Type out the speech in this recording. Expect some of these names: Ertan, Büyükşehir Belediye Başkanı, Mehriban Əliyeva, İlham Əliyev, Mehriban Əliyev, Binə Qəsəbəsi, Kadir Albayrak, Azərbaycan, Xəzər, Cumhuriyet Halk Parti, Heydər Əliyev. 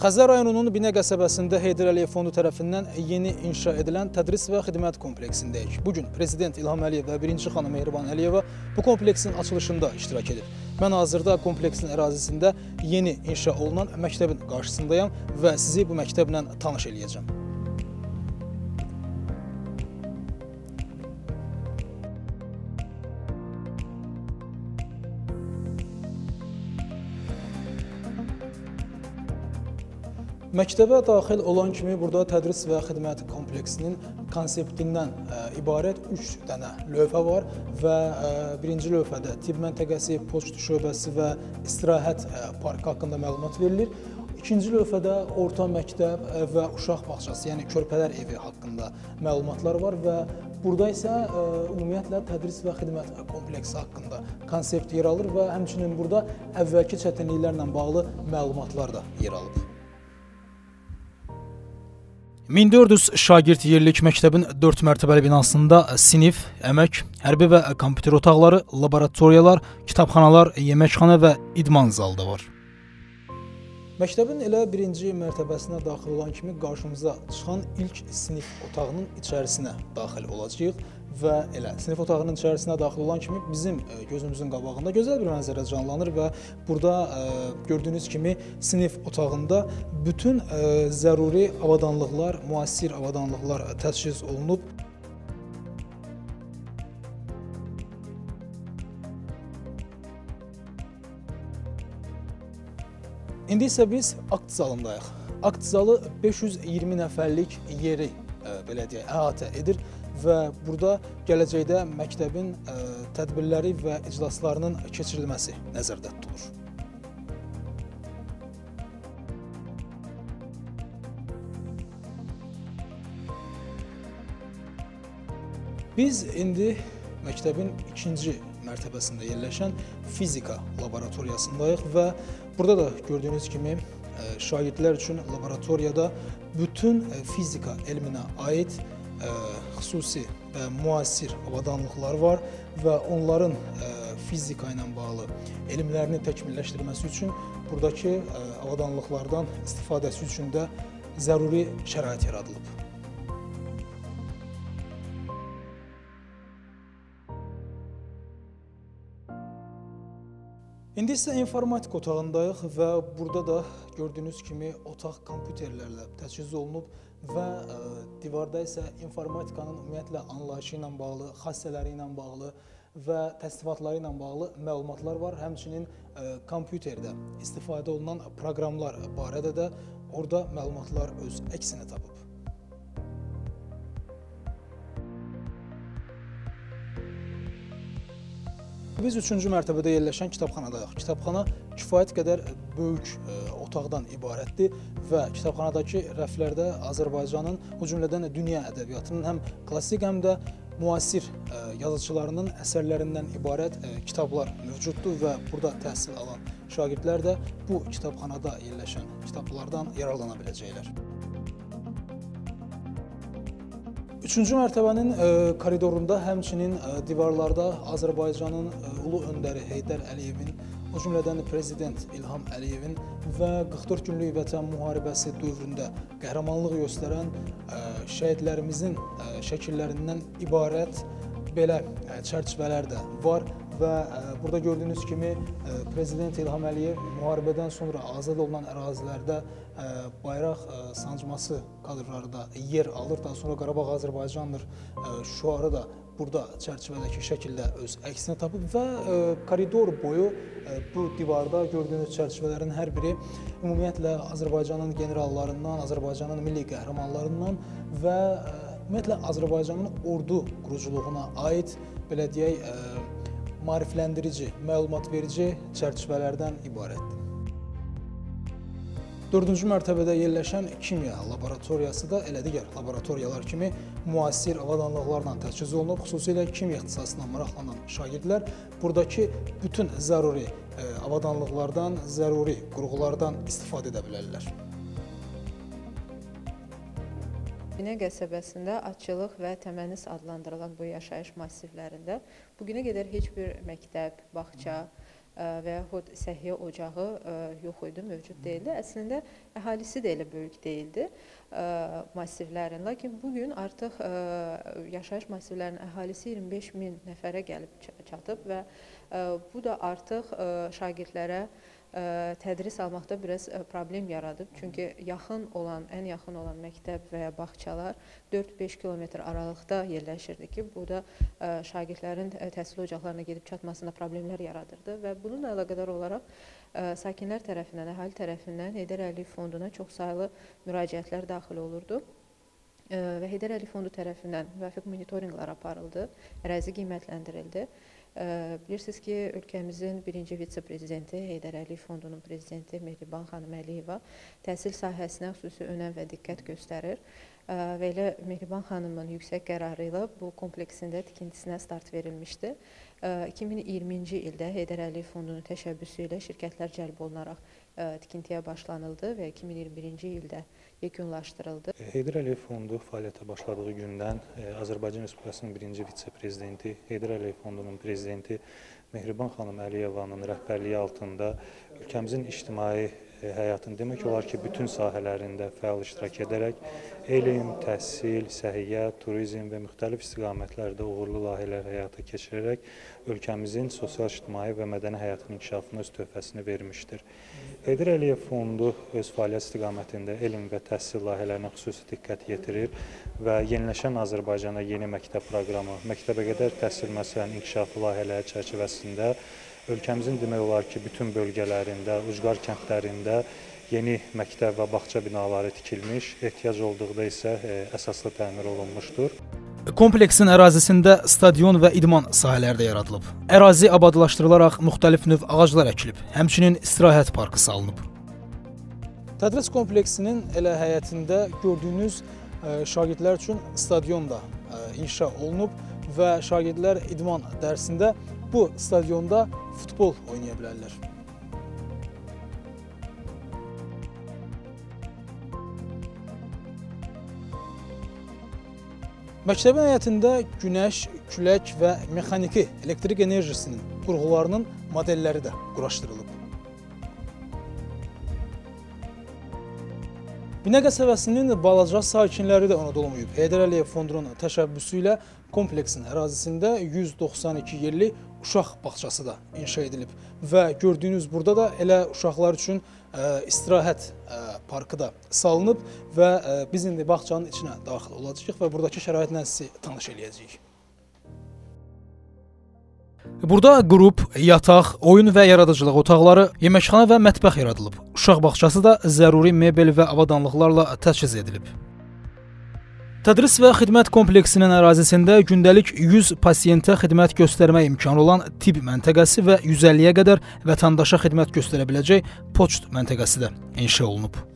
Xəzər rayonunun Binə qəsəbəsində Heydər Əliyev fondu tərəfindən yeni inşa edilən tədris və xidmət kompleksindəyik. Bugün Prezident İlham Əliyev və 1-ci xanım Mehriban Əliyeva bu kompleksin açılışında iştirak edib. Mən hazırda kompleksin ərazisində yeni inşa olunan məktəbin qarşısındayam və sizi bu məktəblə tanış eləyəcəm. Məktəbə daxil olan kimi burada tədris və xidmət kompleksinin konseptindən ibarət 3 dənə lövhə var və birinci lövhədə tibb məntəqəsi, poçt şöbəsi və istirahət parkı haqqında məlumat verilir. İkinci lövhədə orta məktəb və uşaq bağçası, yəni körpələr evi haqqında məlumatlar var və burada isə ümumiyyətlə tədris və xidmət kompleksi haqqında konsept yer alır və həmçinin burada əvvəlki çətinliklərlə bağlı məlumatlar da yer alır. 1400 şagird yerlik məktəbin 4 mərtəbəli binasında sinif, əmək, hərbi və kompüter otaqları, laboratoriyalar, kitabxanalar, yeməkxana və idman zalı var. Məktəbin elə birinci mərtəbəsinə daxil olan kimi qarşımıza çıxan ilk sinif otağının içərisinə daxil olacağıq və elə sinif otağının içərisinə daxil olan kimi bizim gözümüzün qabağında gözəl bir mənzərə canlanır və burada gördüyünüz kimi sinif otağında bütün zəruri avadanlıqlar, müasir avadanlıqlar təşkil olunub. İndi isə biz akt zalındayıq. Akt zalı 520 nəfərlik yeri əhatə edir və burada gələcəkdə məktəbin tədbirləri və iclaslarının keçirilməsi nəzərdə tutulur. Biz indi məktəbin ikinci mərtəbəsində yerləşən fizika laboratoriyasındayıq və burada da gördüyünüz kimi şagirdlər üçün laboratoriyada bütün fizika elminə aid xüsusi və müasir avadanlıqlar var və onların fizika ilə bağlı elmlərini təkmilləşdirməsi üçün buradakı avadanlıqlardan istifadəsi üçün də zəruri şərait yaradılıb. İndi isə informatika otağındayıq və burada da gördüyünüz kimi otaq kompüterlərlə təchiz olunub və divarda isə informatikanın ümumiyyətlə anlayışı ilə bağlı, xassələri ilə bağlı və təsnifatları ilə bağlı məlumatlar var. Həmçinin kompüterdə istifadə olunan proqramlar barədə də orada məlumatlar öz əksini tapıb. Biz üçüncü mərtəbədə yerləşən kitabxanadayıq. Kitabxana kifayət qədər böyük otaqdan ibarətdir və kitabxanadakı rəflərdə Azərbaycanın, o cümlədən dünya ədəbiyyatının həm klassik həm də müasir yazıçılarının əsərlərindən ibarət kitablar mövcuddur və burada təhsil alan şagirdlər də bu kitabxanada yerləşən kitablardan yararlana biləcəklər. Üçüncü mərtəbənin koridorunda həmçinin divarlarda Azərbaycanın ulu öndəri Heydər Əliyevin, o cümlədən Prezident İlham Əliyevin və 44 günlük vətən müharibəsi dövründə qəhrəmanlıq göstərən şəhidlərimizin şəkillərindən ibarət belə çərçivələr də var və burada gördüyünüz kimi Prezident İlham Əliyev müharibədən sonra azad olunan ərazilərdə bayraq sancması kadrları da yer alır. Daha sonra Qarabağ Azərbaycandır şüarı da burada çərçivədəki şəkildə öz əksini tapıb və koridor boyu bu divarda gördüyünüz çərçivələrin hər biri ümumiyyətlə Azərbaycanın generallarından, Azərbaycanın milli qəhrəmanlarından və ümumiyyətlə Azərbaycanın ordu quruculuğuna aid belə deyək, maarifləndirici, məlumat verici çərçivələrdən ibarətdir. Dördüncü mərtəbədə yerləşən kimya laboratoriyası da elə digər laboratoriyalar kimi müasir avadanlıqlarla təchiz olunub, xüsusilə kimya ixtisasına maraqlanan şagirdlər buradakı bütün zəruri avadanlıqlardan, zəruri qurğulardan istifadə edə bilərlər. Binə qəsəbəsində atçılıq və təmənis adlandırılan bu yaşayış massivlərində bugünə qədər heç bir məktəb, bağça, və yaxud səhiyyə ocağı yox idi, mövcud deyildi. Əslində, əhalisi də elə böyük deyildi masivlərin. Lakin bugün artıq yaşayış masivlərinin əhalisi 25.000 nəfərə gəlib çatıb və bu da artıq şagirdlərə tədris almaqda biraz problem yaradıb. Çünki ən yaxın olan məktəb və ya bağçalar 4-5 kilometr aralıqda yerləşirdi ki, bu da şagirdlərin təhsil ocaqlarına gedib çatmasında problemlər yaradırdı və bununla əlaqədar olaraq sakinlər tərəfindən, əhali tərəfindən Heydər Əliyev fonduna çoxsaylı müraciətlər daxil olurdu. Və Heydər Əliyev fondu tərəfindən müvafiq monitorinqlər aparıldı, ərazi qiymətləndirildi. Bilirsiniz ki, ölkəmizin birinci vitse-prezidenti, Heydər Əliyev fondunun prezidenti Mehriban Əliyeva təhsil sahəsinə xüsusi önəm və diqqət göstərir. Və elə Mehriban xanımın yüksək qərarı ilə bu kompleksində tikintisinə start verilmişdi. 2020-ci ildə Heydər Əliyev fondunun təşəbbüsü ilə şirkətlər cəlb olunaraq tikintiyə başlanıldı və 2021-ci ildə yekunlaşdırıldı. Heydər Əliyev fondu fəaliyyətə başladığı gündən Azərbaycan Respublikasının birinci vitse-prezidenti, Heydər Əliyev fondunun prezidenti Mehriban xanım Əliyevanın rəhbərliyi altında ölkəmizin ictimai həyatın demək olar ki, bütün sahələrində fəal iştirak edərək elm, təhsil, səhiyyə, turizm və müxtəlif istiqamətlərdə uğurlu layihələr həyata keçirərək ölkəmizin sosial-ictimai və mədəni həyatının inkişafına öz töhfəsini vermişdir. Heydər Əliyev fondu öz fəaliyyət istiqamətində elm və təhsil layihələrinə xüsusi diqqət yetirir və yeniləşən Azərbaycana yeni məktəb proqramı, məktəbəqədər təhsil məsələn inkişafı layihələri çərçivəsində ölkəmizin demək olar ki, bütün bölgələrində, ucqar kəndlərində yeni məktəb və bağça binaları tikilmiş, ehtiyac olduqda isə əsaslı təmir olunmuşdur. Kompleksin ərazisində stadion və idman sahələri də yaradılıb. Ərazi abadlaşdırılaraq müxtəlif növ ağaclar əkilib, həmçinin istirahət parkı salınıb. Tədris kompleksinin elə həyətində gördüyünüz şagirdlər üçün stadion da inşa olunub və şagirdlər idman dərsində bu stadionda futbol oynaya bilərlər. Məktəbin həyətində günəş, külək və mexaniki elektrik enerjisinin qurğularının modelləri də quraşdırılıb. Binə Qəsəbəsinin balaca sakinləri də ona dolmayıb. Heydər Əliyev fondunun təşəbbüsü ilə kompleksin ərazisində 192 yerli uşaq bağçası da inşa edilib və gördüyünüz burada da elə uşaqlar üçün istirahət parkı da salınıb və biz indi bağçanın içinə daxil olacağıq və buradakı şəraitlə sizi tanış eləyəcəyik. Burada qrup, yataq, oyun və yaradıcılıq otaqları, yeməkxana və mətbəx yaradılıb. Uşaq bağçası da zəruri mebel və avadanlıqlarla təchiz edilib. Tədris və xidmət kompleksinin ərazisində gündəlik 100 pasiyentə xidmət göstərmək imkanı olan tibb məntəqəsi və 150-yə qədər vətəndaşa xidmət göstərə biləcək poçt məntəqəsi də inşa olunub.